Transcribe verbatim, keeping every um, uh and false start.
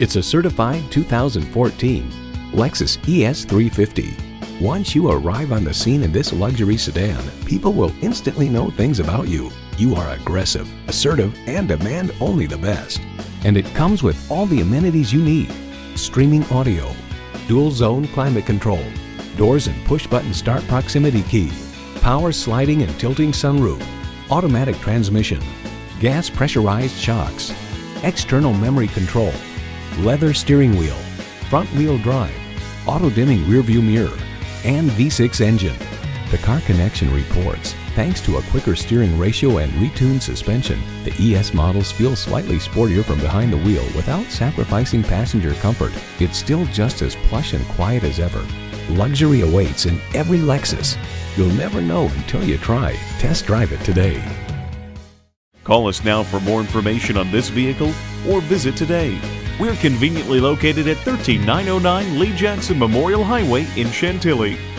It's a certified two thousand fourteen Lexus E S three fifty. Once you arrive on the scene in this luxury sedan, people will instantly know things about you. You are aggressive, assertive, and demand only the best. And it comes with all the amenities you need. Streaming audio, dual zone climate control, doors and push button start proximity key, power sliding and tilting sunroof, automatic transmission, gas pressurized shocks, external memory control, leather steering wheel, front wheel drive, auto dimming rear view mirror, and V six engine. The Car Connection reports, thanks to a quicker steering ratio and retuned suspension, the E S models feel slightly sportier from behind the wheel without sacrificing passenger comfort. It's still just as plush and quiet as ever. Luxury awaits in every Lexus. You'll never know until you try. Test drive it today. Call us now for more information on this vehicle or visit today. We're conveniently located at one three nine zero nine Lee Jackson Memorial Highway in Chantilly.